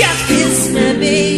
Yes, kiss me.